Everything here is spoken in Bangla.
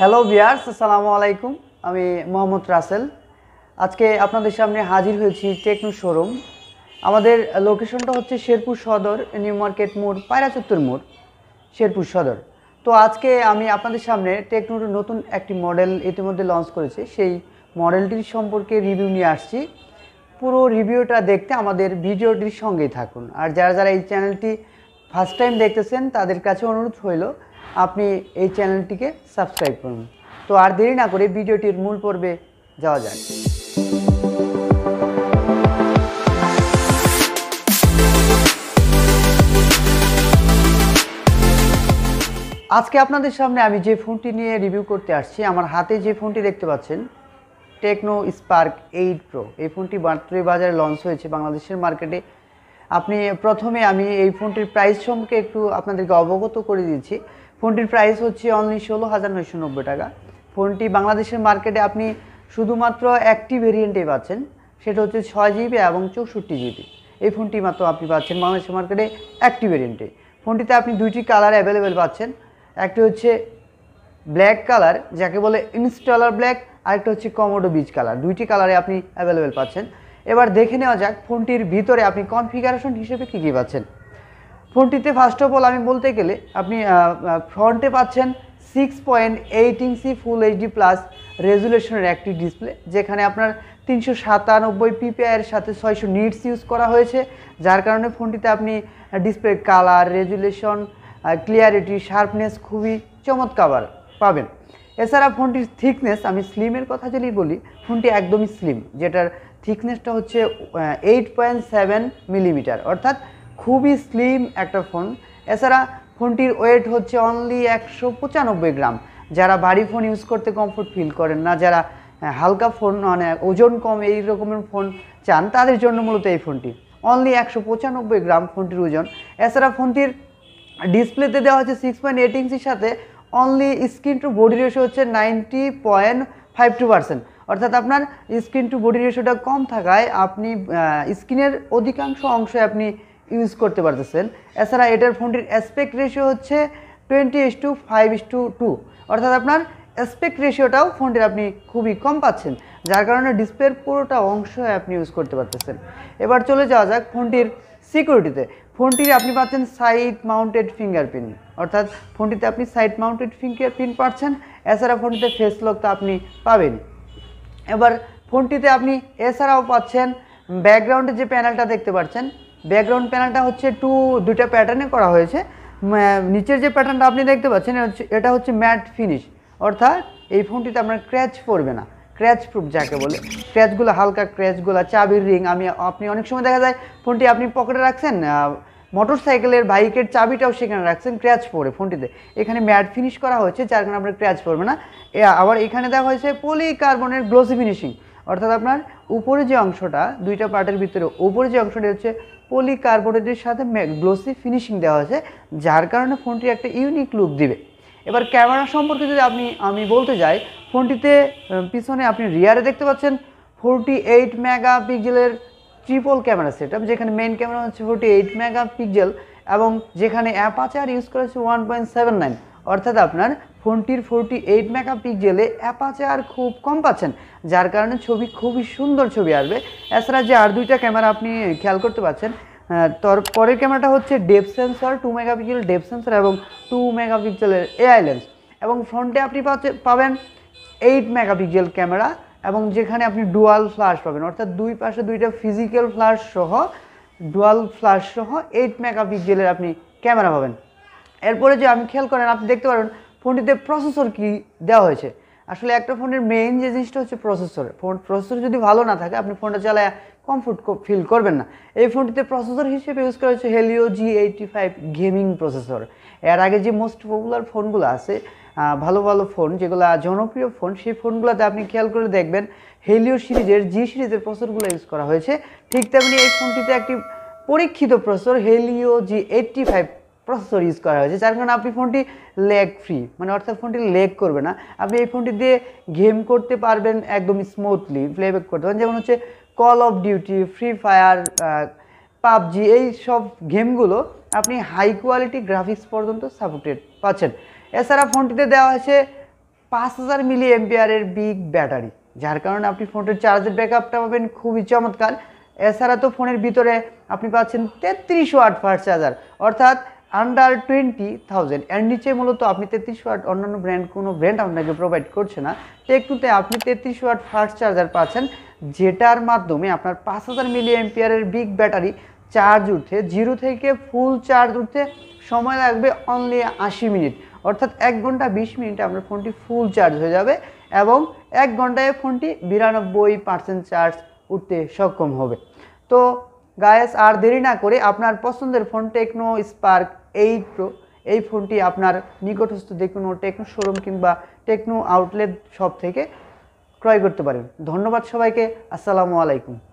हेलो व्यूअर्स अस्सलामु अलैकुम आमी मोहम्मद रासेल आज के आपनादेर सामने हाजिर होयेछि टेक्नो शोरूम आमादेर लोकेशनटा होच्छे शेरपुर सदर निउ मार्केट मोड़ पायरा चत्वर मोड़ शेरपुर सदर। तो आज के आमी आपनादेर सामने टेक्नोर नतून एकटी मडेल इतिमध्ये लंच करेछे सेई मडेलटिर सम्पर्के रिव्यू निये आसछि। पुरो रिव्यूटा देखते आमादेर भिडियोटिर संगेई थाकुन। आर जारा जारा एई चैनलटी फार्स्ट टाइम देखतेछेन तादेर काछे अनुरोध हइलो আপনি এই চ্যানেলটিকে সাবস্ক্রাইব করুন। তো আর দেরি না করে ভিডিওটির মূল পর্বে যাওয়া যাক। আজকে আপনাদের সামনে আমি যে ফোনটি নিয়ে রিভিউ করতে আসছি আমার হাতে যে ফোনটি দেখতে পাচ্ছেন টেকনো স্পার্ক 8 প্রো। এই ফোনটি মাত্রই বাজারে লঞ্চ হয়েছে বাংলাদেশের মার্কেটে। আপনি প্রথমে আমি এই ফোনটির প্রাইস সম্পর্কে একটু আপনাদেরকে অবগত করে দিয়েছি। ফোনটির প্রাইস হচ্ছে অনলি ১৬৯৯০ টাকা। ফোনটি বাংলাদেশের মার্কেটে আপনি শুধুমাত্র একটি ভেরিয়েন্টে পাচ্ছেন, সেটা হচ্ছে ৬ জিবি এবং ৬৪ জিবি। এই ফোনটি মাত্র আপনি পাচ্ছেন বাংলাদেশের মার্কেটে একটি ভেরিয়েন্টে। ফোনটিতে আপনি দুইটি কালার অ্যাভেলেবেল পাচ্ছেন, একটি হচ্ছে ব্ল্যাক কালার যাকে বলে ইনস্টলার ব্ল্যাক, আরেকটা হচ্ছে কমোডো বিচ কালার। দুইটি কালারে আপনি অ্যাভেলেবেল পাচ্ছেন। এবার দেখে নেওয়া যাক ফোনটির ভিতরে আপনি কনফিগারেশন হিসেবে কী কী পাচ্ছেন। ফোনটিতে ফার্স্ট অফ অল আমি বলতে গেলে আপনি ফ্রন্টে পাচ্ছেন 6.8 ইঞ্চি ফুল এইচডি প্লাস রেজুলেশনের একটি ডিসপ্লে, যেখানে আপনার ৩৯৭ পিপিআইয়ের সাথে ৬০০ নিটস ইউজ করা হয়েছে, যার কারণে ফোনটিতে আপনি display colour resolution clarity sharpness খুবই চমৎকার পাবেন। এছাড়া ফোনটির থিকনেস, আমি স্লিমের কথা যদি বলি ফোনটি একদমই স্লিম, যেটার থিকনেসটা হচ্ছে 8.7 মিলিমিটার, অর্থাৎ খুবই স্লিম একটা ফোন। এছাড়া ফোনটির ওয়েট হচ্ছে অনলি ১৯৫ গ্রাম। যারা ভারী ফোন ইউজ করতে কমফোর্ট ফিল করেন না, যারা হালকা ফোন মানে ওজন কম এই রকমের ফোন চান, তাদের জন্য মূলত এই ফোনটি অনলি ১৯৫ গ্রাম ফোনটির ওজন। এছাড়া ফোনটির ডিসপ্লেতে দেওয়া হচ্ছে 6.8 ইঞ্চির সাথে only screen to body ratio হচ্ছে 90.52%, অর্থাৎ আপনার স্ক্রিন টু বডি রেশিওটা কম থাকায় আপনি স্ক্রিনের অধিকাংশ অংশে আপনি ইউজ করতে পারতেছেন। এছাড়া এটার ফোনটির অ্যাসপেক্ট রেশিও হচ্ছে 20:5:2, অর্থাৎ আপনার অ্যাসপেক্ট রেশিওটাও ফোনটির আপনি খুবই কম পাচ্ছেন, যার কারণে ডিসপ্লের পুরোটা অংশ আপনি ইউজ করতে পারতেছেন। এবার চলে যাওয়া যাক ফোনটির সিকিউরিটিতে। ফোনটির আপনি পাচ্ছেন সাইড মাউন্টেড ফিঙ্গারপ্রিন্ট, অর্থাৎ ফোনটিতে আপনি সাইড মাউন্টেড ফিঙ্গারপ্রিন্ট পাচ্ছেন। এছাড়া ফোনটিতে ফেস লক তো আপনি পাবেন। এবার ফোনটিতে আপনি এছাড়াও পাচ্ছেন ব্যাকগ্রাউন্ডে যে প্যানেলটা দেখতে পাচ্ছেন, ব্যাকগ্রাউন্ড প্যানেলটা হচ্ছে দুইটা প্যাটার্নে করা হয়েছে। নিচের যে প্যাটার্নটা আপনি দেখতে পাচ্ছেন এটা হচ্ছে ম্যাট ফিনিশ, অর্থাৎ এই ফোনটিতে আপনার ক্র্যাচ পড়বে না, ক্র্যাচ প্রুফ যাকে বলে। ক্র্যাচগুলো হালকা ক্র্যাচগুলো চাবির রিং আপনি অনেক সময় দেখা যায় ফোনটি আপনি পকেটে রাখছেন, মোটরসাইকেলের বাইকের চাবিটাও সেখানে রাখছেন, ক্র্যাচ পড়ে ফোনটিতে। এখানে ম্যাট ফিনিশ করা হয়েছে যার কারণে আপনার ক্র্যাচ পড়বে না। আবার এখানে দেখা হয়েছে পলিকার্বনের গ্লসি ফিনিশিং, অর্থাৎ আপনার উপরে যে অংশটা দুইটা পার্টের ভিতরে উপরে যে অংশটা হচ্ছে পলিকার্বনেটের সাথে গ্লসি ফিনিশিং দেওয়া হয়েছে, যার কারণে ফোনটি একটা ইউনিক লুক দিবে। এবার ক্যামেরা সম্পর্কে যদি আমি বলতে যাই ফোনটিতে পিছনে আপনি রিয়ারে দেখতে পাচ্ছেন 48 মেগা পিক্সেলের ট্রিপল ক্যামেরা সেট আপ, যেখানে মেইন ক্যামেরা হচ্ছে 48 মেগা পিক্সেল এবং যেখানে অ্যাপারচার ইউজ করা হচ্ছে 1.79, অর্থাৎ আপনার ফোনটির 48 মেগা পিক্সেলে অ্যাপারচার খুব কম পাচ্ছেন, যার কারণে খুবই সুন্দর ছবি আসবে। এছাড়া যে আর দুইটা ক্যামেরা আপনি খেয়াল করতে পাচ্ছেন, তারপরের ক্যামেরাটা হচ্ছে depth sensor 2 megapixel depth sensor এবং 2 মেগাপিক্সেলের এআই লেন্স, এবং ফ্রন্টে আপনি পাবেন 8 মেগাপিক্সেল ক্যামেরা এবং যেখানে আপনি ডুয়াল ফ্ল্যাশ পাবেন, অর্থাৎ দুই পাশে দুইটা ফিজিক্যাল ফ্ল্যাশ সহ ডুয়াল ফ্ল্যাশ সহ 8 মেগাপিক্সেলের আপনি ক্যামেরা পাবেন। এরপরে যে আপনি খেয়াল করেন আপনি দেখতে পারবেন ফোনটিতে প্রসেসর কি দেওয়া হয়েছে। আসলে একটা ফোনের মেইন যে জিনিসটা হচ্ছে প্রসেসর। প্রসেসর যদি ভালো না থাকে আপনি ফোনটা চালায় কমফোর্ট ফিল করবেন না। এই ফোনটিতে প্রসেসর হিসেবে ইউজ করা হচ্ছে হেলিও G85 গেমিং প্রসেসর। এর আগে যে মোস্ট পপুলার ফোনগুলো আছে, ভালো ভালো ফোন যেগুলো জনপ্রিয় ফোন, সেই ফোনগুলোতে আপনি খেয়াল করে দেখবেন হেলিও সিরিজের G সিরিজের প্রসেসরগুলো ইউজ করা হয়েছে। ঠিক তেমনি এই ফোনটিতে একটি পরীক্ষিত processor Helio G85 processor use করা হয়েছে, যার কারণে আপনি ফোনটি ল্যাগ ফ্রি, মানে অর্থাৎ ফোনটি ল্যাগ করবে না। আপনি এই ফোনটি দিয়ে গেম করতে পারবেন একদম স্মুথলি, প্লেব্যাক করতে পারবেন, যেমন হচ্ছে call of duty, free fire, PUBG, এই সব গেমগুলো আপনি হাই কোয়ালিটি গ্রাফিক্স পর্যন্ত সাপোর্টেড পাচ্ছেন। এছাড়া ফোনটিতে দেওয়া হয়েছে 5000 मिली एम्पियर बिग बैटारी जार कारण अपनी फोन चार्जर बैकअप पाबेन खूब ही चमत्कार। एछाड़ा तो फोनेर भितरे आपनी पाच्छेन 33 वाट फास्ट चार्जर अर्थात अंडार 20,000 एर नीचे मूलत अपनी 33 वाट अन्यान्य ब्रैंड कोनो ब्रैंड आपनाके प्रोवाइड करछे ना। टेक्नोते आपनी 33 वाट फास्ट चार्जर पाच्छेन जेटार माध्यमे आपनार 5000 milli ampere big battery charge उठते जिरो थेके फुल चार्ज उठते समय लागबे अनलि 80 मिनट अर्थात 1 घंटा 20 मिनट आपनार फोनटी फुल चार्ज हो जाबे एवं 1 घंटाय फोनटी 92% चार्ज उठते सक्षम होबे। तो गाइस आर देरी ना करे आपनार पसंदेर फोन टेक्नो स्पार्क 8 प्रो এই ফোনটি আপনার নিকটস্থ যে কোনো টেকনো শোরুম কিংবা টেকনো আউটলেট শপ থেকে ক্রয় করতে পারেন। ধন্যবাদ সবাইকে। আসসালামু আলাইকুম।